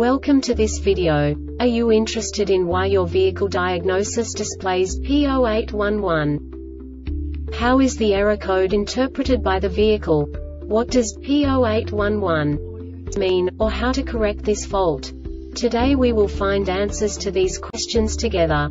Welcome to this video. Are you interested in why your vehicle diagnosis displays P0811? How is the error code interpreted by the vehicle? What does P0811 mean, or how to correct this fault? Today we will find answers to these questions together.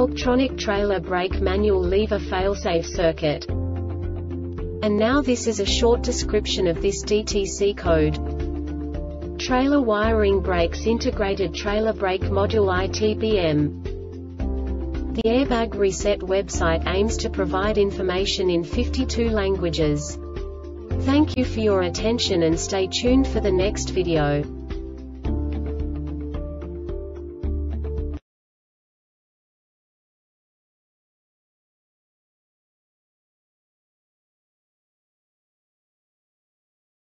electronic trailer brake manual lever failsafe circuit. And now this is a short description of this DTC code. Trailer wiring brakes integrated trailer brake module ITBM. The Airbag Reset website aims to provide information in 52 languages. Thank you for your attention and stay tuned for the next video.